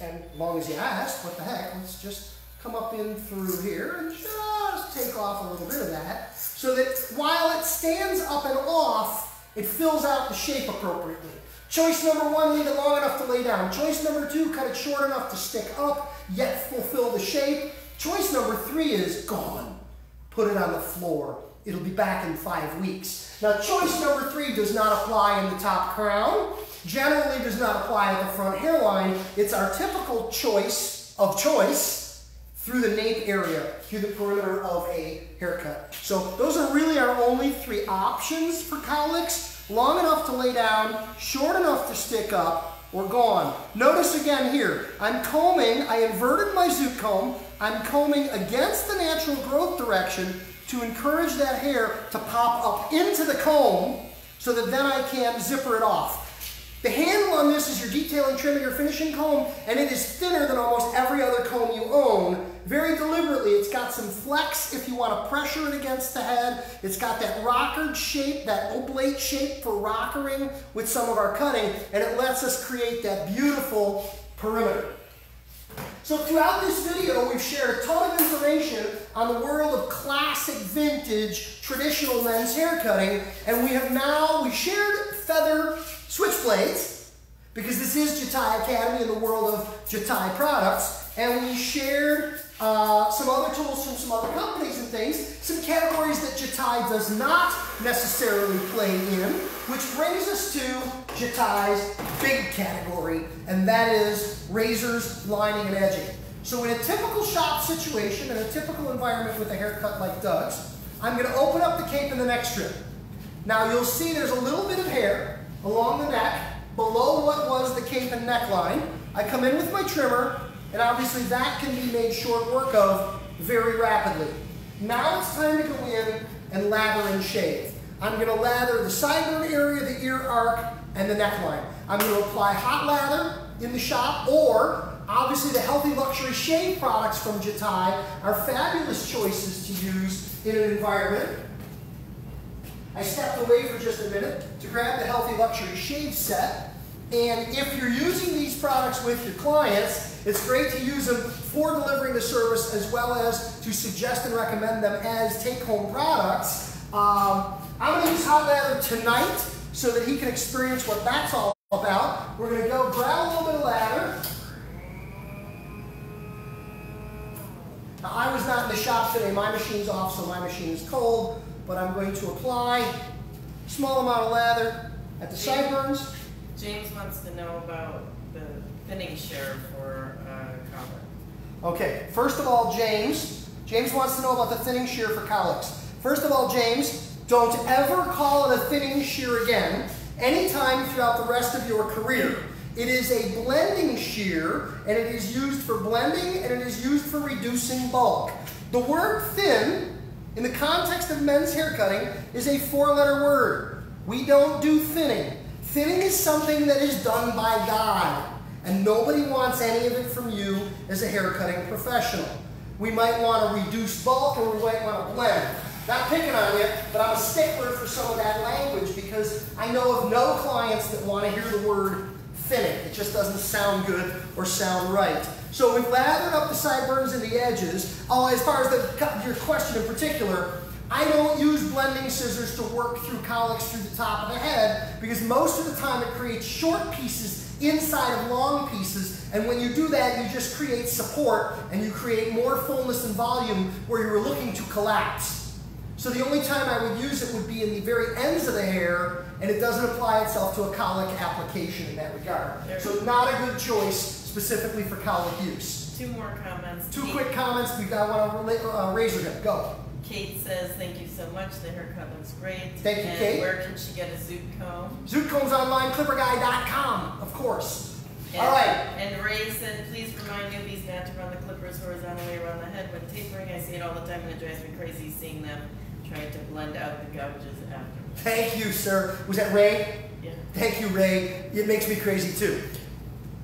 And as long as you ask, what the heck, let's just come up in through here and just take off a little bit of that so that while it stands up and off, it fills out the shape appropriately. Choice number one, leave it long enough to lay down. Choice number two, cut it short enough to stick up, yet fulfill the shape. Choice number three is gone. Put it on the floor. It'll be back in five weeks. Now, choice number three does not apply in the top crown. Generally does not apply at the front hairline. It's our typical choice of choice through the nape area, through the perimeter of a haircut. So those are really our only three options for cowlicks. Long enough to lay down, short enough to stick up, or gone. Notice again here, I'm combing, I inverted my Zoot comb, I'm combing against the natural growth direction to encourage that hair to pop up into the comb so that then I can zipper it off. The handle on this is your detailing, trimming, or finishing comb, and it is thinner than almost every other comb you own. Very deliberately, it's got some flex if you want to pressure it against the head. It's got that rockered shape, that oblate shape for rockering with some of our cutting, and it lets us create that beautiful perimeter. So throughout this video, we've shared a ton of information on the world of classic, vintage, traditional men's haircutting, and we have now, we shared feather switchblades, because this is Jatai Academy in the world of Jatai products, and we shared uh, some other tools from some other companies and things, some categories that Jatai does not necessarily play in, which brings us to Jatai's big category, and that is razors, lining, and edging. So in a typical shop situation, in a typical environment with a haircut like Doug's, I'm going to open up the cape in the neck strip. Now you'll see there's a little bit of hair along the neck, below what was the cape and neckline. I come in with my trimmer, and obviously that can be made short work of very rapidly. Now it's time to go in and lather and shave. I'm gonna lather the sideburn area, the ear arc, and the neckline. I'm gonna apply hot lather in the shop, or obviously the Healthy Luxury Shave products from Jatai are fabulous choices to use in an environment. I stepped away for just a minute to grab the Healthy Luxury Shave set. And if you're using these products with your clients, it's great to use them for delivering the service as well as to suggest and recommend them as take-home products. Um, I'm going to use hot lather tonight so that he can experience what that's all about. We're going to go grab a little bit of lather. Now, I was not in the shop today. My machine's off, so my machine is cold. But I'm going to apply a small amount of lather at the James, sideburns. James wants to know about the thinning share for uh, cowlick. Okay, first of all, James. James wants to know about the thinning shear for cowlicks. First of all, James, don't ever call it a thinning shear again anytime throughout the rest of your career. It is a blending shear, and it is used for blending, and it is used for reducing bulk. The word thin, in the context of men's haircutting, is a four-letter word. We don't do thinning. Thinning is something that is done by God, and nobody wants any of it from you as a haircutting professional. We might want to reduce bulk, or we might want to blend. Not picking on you, but I'm a stickler for some of that language because I know of no clients that want to hear the word thinning. It just doesn't sound good or sound right. So we've lathered up the sideburns and the edges. Oh, as far as the, your question in particular, I don't use blending scissors to work through cowlicks through the top of the head because most of the time it creates short pieces inside of long pieces, and when you do that, you just create support and you create more fullness and volume where you're looking to collapse. So the only time I would use it would be in the very ends of the hair, and it doesn't apply itself to a cowlick application in that regard. There. So not a good choice specifically for cowlick use. Two more comments. Two Kate. quick comments. We've got one on uh, razor gun. Go. Kate says, thank you so much. The haircut looks great. Thank you, and Kate. Where can she get a Zoot Comb? Zoot Comb's online, Clipper Guy dot com, of course. And, all right. And Ray said, please remind newbies not to run the clippers horizontally around the head when tapering. I see it all the time, and it drives me crazy seeing them trying to blend out the gouges after. Thank you, sir. Was that Ray? Yeah. Thank you, Ray. It makes me crazy, too.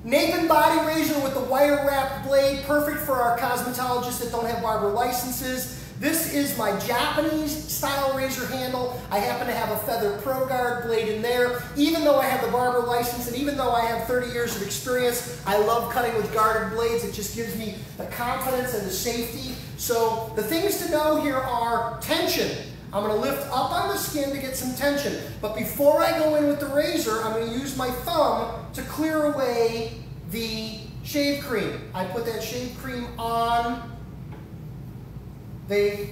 Nathan Body Razor with the wire wrap blade, perfect for our cosmetologists that don't have barber licenses. This is my Japanese style razor handle. I happen to have a Feather ProGuard blade in there. Even though I have the barber license and even though I have thirty years of experience, I love cutting with guarded blades. It just gives me the confidence and the safety. So the things to know here are tension. I'm gonna lift up on the skin to get some tension. But before I go in with the razor, I'm gonna use my thumb to clear away the shave cream. I put that shave cream on the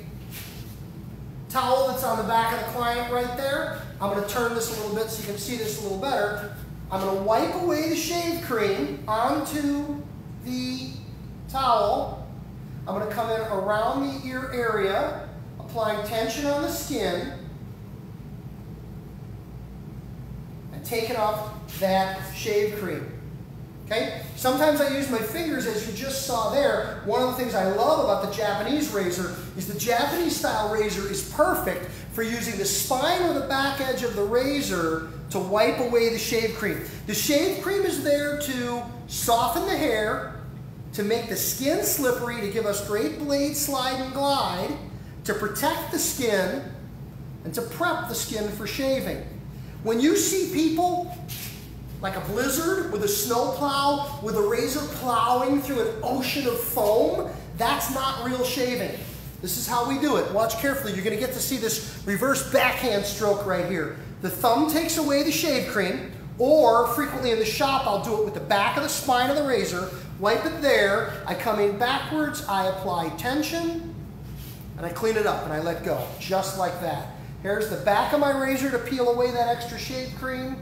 towel that's on the back of the client right there. I'm gonna turn this a little bit so you can see this a little better. I'm gonna wipe away the shave cream onto the towel. I'm gonna come in around the ear area, applying tension on the skin, and taking off that shave cream. Okay? Sometimes I use my fingers, as you just saw there. One of the things I love about the Japanese razor is the Japanese style razor is perfect for using the spine or the back edge of the razor to wipe away the shave cream. The shave cream is there to soften the hair, to make the skin slippery, to give us great blade slide and glide, to protect the skin, and to prep the skin for shaving. When you see people like a blizzard with a snow plow, with a razor plowing through an ocean of foam, that's not real shaving. This is how we do it. Watch carefully. You're going to get to see this reverse backhand stroke right here. The thumb takes away the shave cream, or frequently in the shop, I'll do it with the back of the spine of the razor, wipe it there, I come in backwards, I apply tension, and I clean it up and I let go, just like that. Here's the back of my razor to peel away that extra shave cream.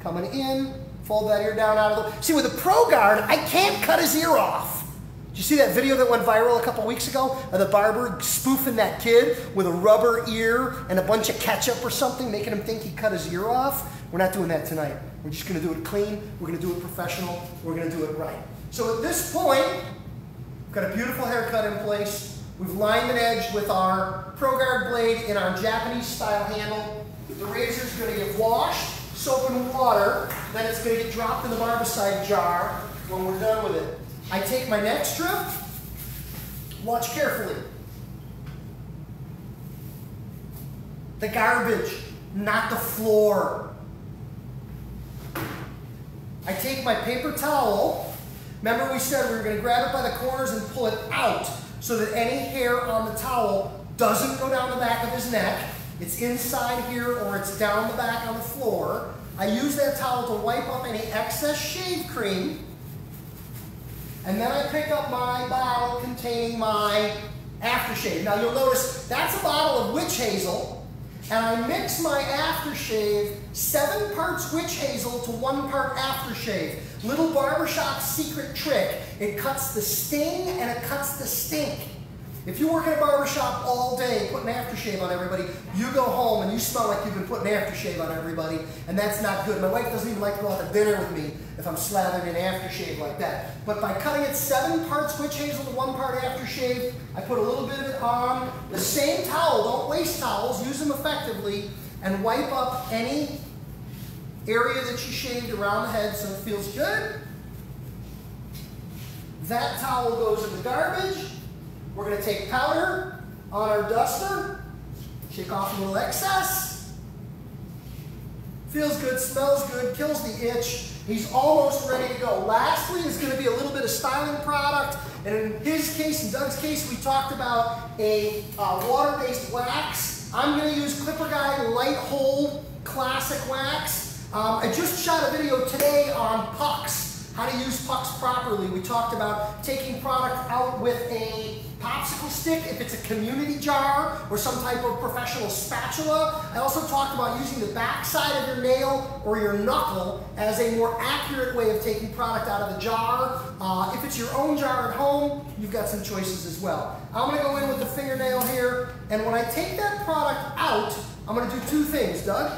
Coming in, fold that ear down out of the... See, with a ProGuard, I can't cut his ear off. Did you see that video that went viral a couple weeks ago of the barber spoofing that kid with a rubber ear and a bunch of ketchup or something, making him think he cut his ear off? We're not doing that tonight. We're just going to do it clean. We're going to do it professional. We're going to do it right. So at this point, we've got a beautiful haircut in place. We've lined an edge with our ProGuard blade in our Japanese-style handle. The razor's going to get washed, soap and water, then it's going to get dropped in the barbicide jar when we're done with it. I take my neck strip, watch carefully. The garbage, not the floor. I take my paper towel, remember we said we were going to grab it by the corners and pull it out so that any hair on the towel doesn't go down the back of his neck. It's inside here or it's down the back on the floor. I use that towel to wipe up any excess shave cream. And then I pick up my bottle containing my aftershave. Now you'll notice that's a bottle of witch hazel. And I mix my aftershave, seven parts witch hazel to one part aftershave. Little barbershop secret trick. It cuts the sting and it cuts the stink. If you work in a barbershop all day putting aftershave on everybody, you go home and you smell like you've been putting aftershave on everybody, and that's not good. My wife doesn't even like to go out to dinner with me if I'm slathered in aftershave like that. But by cutting it seven parts witch hazel to one part aftershave, I put a little bit of it on the same towel. Don't waste towels. Use them effectively, and wipe up any area that you shaved around the head so it feels good. That towel goes in the garbage. We're going to take powder on our duster, shake off a little excess. Feels good, smells good, kills the itch. He's almost ready to go. Lastly, is going to be a little bit of styling product. And in his case, in Doug's case, we talked about a uh, water-based wax. I'm going to use Clipper Guy Light Hold Classic Wax. Um, I just shot a video today on pucks, how to use pucks properly. We talked about taking product out with a popsicle stick, if it's a community jar or some type of professional spatula. I also talked about using the backside of your nail or your knuckle as a more accurate way of taking product out of the jar. Uh, if it's your own jar at home, you've got some choices as well. I'm gonna go in with the fingernail here, and when I take that product out, I'm gonna do two things, Doug.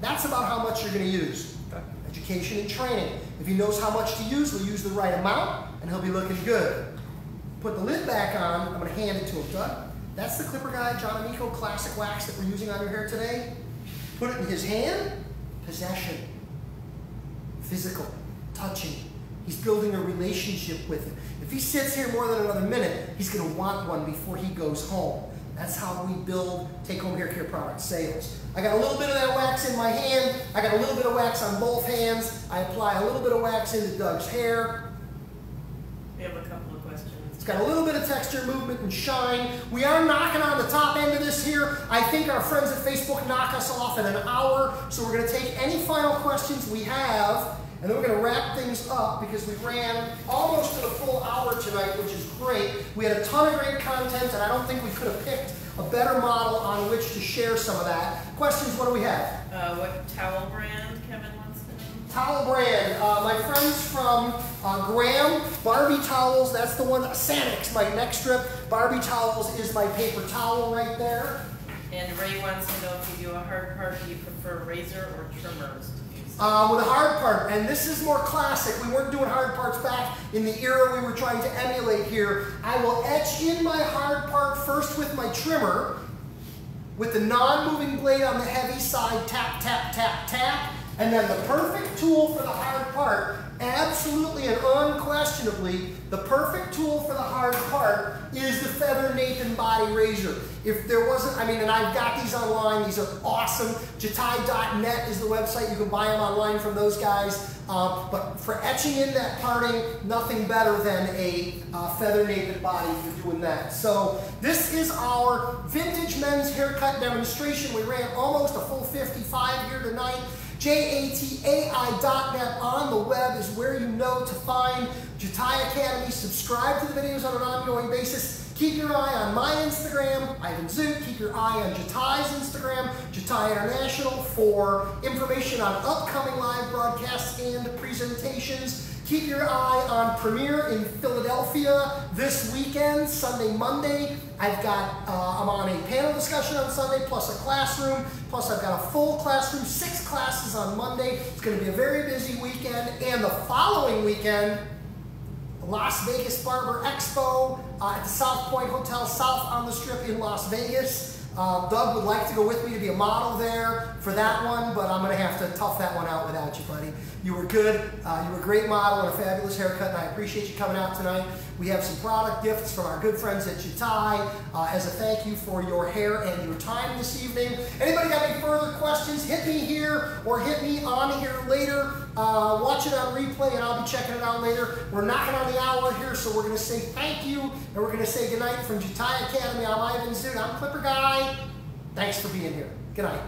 That's about how much you're gonna use. Okay. Education and training. If he knows how much to use, we'll use the right amount, and he'll be looking good. Put the lid back on, I'm gonna hand it to him, Doug. That's the Clipper Guy John Amico Classic Wax that we're using on your hair today. Put it in his hand, possession, physical, touching. He's building a relationship with it. If he sits here more than another minute, he's gonna want one before he goes home. That's how we build take-home hair care product sales. I got a little bit of that wax in my hand. I got a little bit of wax on both hands. I apply a little bit of wax into Doug's hair. We have a couple of questions. It's got a little bit of texture, movement, and shine. We are knocking on the top end of this here. I think our friends at Facebook knock us off in an hour, so we're gonna take any final questions we have, and then we're gonna wrap things up because we ran almost to the full hour tonight, which is great. We had a ton of great content, and I don't think we could have picked a better model on which to share some of that. Questions, what do we have? Uh, what towel brand Kevin wants to know? Towel brand, uh, my friends from uh, Graham, Barbie Towels, that's the one, Sanix, my next strip. Barbie Towels is my paper towel right there. And Ray wants to know if you do a hard part, do you prefer razor or trimmers? Uh, with a hard part, and this is more classic. We weren't doing hard parts back in the era we were trying to emulate here. I will etch in my hard part first with my trimmer, with the non-moving blade on the heavy side, tap, tap, tap, tap, and then the perfect tool for the hard part, absolutely and unquestionably, the perfect tool for the hard part is the Feather Nathan Body Razor. If there wasn't, I mean, and I've got these online, these are awesome. Jatai dot net is the website, you can buy them online from those guys. Uh, but for etching in that parting, nothing better than a uh, Feather Nathan Body if you're doing that. So this is our vintage men's haircut demonstration. We ran almost a full fifty-five here tonight. Jatai dot net on the web is where you know to find Jatai Academy. Subscribe to the videos on an ongoing basis. Keep your eye on my Instagram, Ivan Zoot. Keep your eye on Jatai's Instagram, Jatai International, for information on upcoming live broadcasts and presentations. Keep your eye on Premier in Philadelphia this weekend, Sunday, Monday. I've got, uh, I'm on a panel discussion on Sunday, plus a classroom, plus I've got a full classroom, six classes on Monday. It's gonna be a very busy weekend. And the following weekend, Las Vegas Barber Expo uh, at the South Point Hotel, south on the Strip in Las Vegas. Uh, Doug would like to go with me to be a model there for that one, but I'm gonna have to tough that one out without you, buddy. You were good, uh, you were a great model and a fabulous haircut, and I appreciate you coming out tonight. We have some product gifts from our good friends at Jatai uh, as a thank you for your hair and your time this evening. Anybody got any further questions, hit me here or hit me on here later. Uh, watch it on replay, and I'll be checking it out later. We're knocking on the hour here, so we're gonna say thank you, and we're gonna say goodnight from Jatai Academy. I'm Ivan Zoot, I'm Clipper Guy. Thanks for being here. Good night.